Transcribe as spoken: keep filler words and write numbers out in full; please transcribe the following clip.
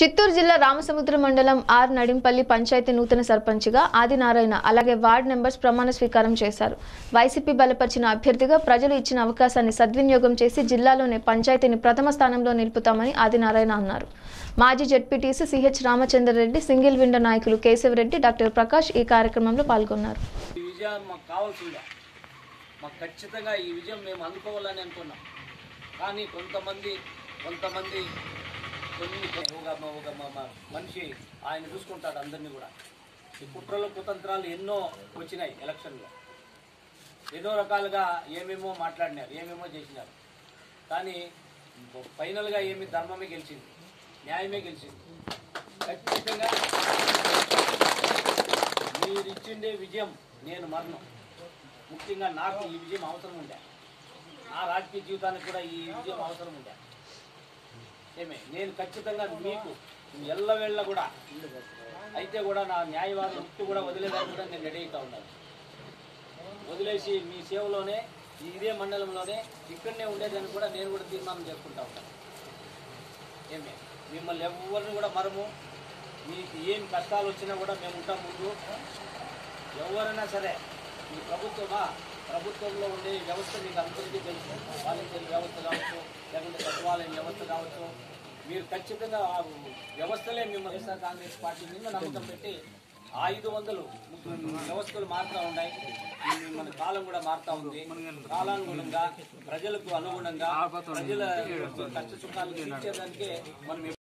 చిత్తూరు జిల్లా రామసముద్ర మండలం ఆర్ నడింపల్లి పంచాయతీ నూతన సర్పంచిగా ఆదినారాయణ అలాగే వార్డ్ మెంబర్స్ ప్రమాణ స్వీకారం చేశారు. వైసీపీ బలపరిచిన అభ్యర్థిగా ప్రజలు ఇచ్చిన అవకాశాన్ని సద్వినియోగం చేసి జిల్లాలోనే పంచాయతీని ప్రథమ స్థానంలో నిలుపుతామని ఆదినారాయణ అన్నారు. మాజీ ZPTC CH Ramachandra Reddy, single window నాయకులు కేశవరెడ్డి, డాక్టర్ ప్రకాష్ ఈ కార్యక్రమంలో పాల్గొన్నారు. మనిషి ఆయన చూసుకుంటాడు అందరినీ కూడా. ఈ కుట్రలు కుతంత్రాలు ఎన్నో వచ్చినాయి. ఎలక్షన్లో ఎన్నో రకాలుగా ఏమేమో మాట్లాడినారు, ఏమేమో చేసినారు. కానీ ఫైనల్గా ఏమి ధర్మమే గెలిచింది, న్యాయమే గెలిచింది. ఖచ్చితంగా మీరిచ్చిండే విజయం నేను మరణం. ముఖ్యంగా నాకు ఈ విజయం అవసరం ఉండే, నా రాజకీయ జీవితానికి కూడా ఈ విజయం అవసరం ఉండే. ఏమే నేను ఖచ్చితంగా మీకు ఎల్లవేళ్ళ కూడా అయితే కూడా నా న్యాయవాద వృత్తి కూడా వదిలేదాన్ని కూడా నేను రెడీ అవుతా ఉన్నాను. వదిలేసి మీ సేవలోనే ఇదే మండలంలోనే ఇక్కడనే ఉండేదని కూడా నేను కూడా తీర్మానం చేసుకుంటా ఉంటాను. ఏమే మిమ్మల్ని ఎవరిని కూడా మరము, మీకు ఏం కష్టాలు వచ్చినా కూడా మేము ఉంటాం. ముందు ఎవరైనా సరే ఈ ప్రభుత్వమా, ప్రభుత్వంలో ఉండే వ్యవస్థ మీకు అందరికీ తెలుసు. వాలంటీర్ వ్యవస్థ కావచ్చు, లేకుంటే సచివాలయం వ్యవస్థ కావచ్చు. మీరు ఖచ్చితంగా ఆ వ్యవస్థలే మిమ్మల్ని వైఎస్ఆర్ కాంగ్రెస్ పార్టీ మీద నమ్మకం పెట్టి ఐదు వందలు వ్యవస్థలు మారుతూ ఉన్నాయి. మన కాలం కూడా మారుతూ ఉంది. కాలానుగుణంగా ప్రజలకు అనుగుణంగా ప్రజల కష్ట సుఖాలు తీర్చేదానికే మనం